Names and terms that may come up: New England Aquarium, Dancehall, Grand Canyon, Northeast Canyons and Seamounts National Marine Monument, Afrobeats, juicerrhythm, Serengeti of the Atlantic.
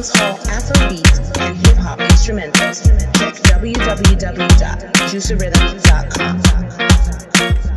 dancehall, Afrobeats, and hip-hop instrumentals, check www.juicerrhythm.com.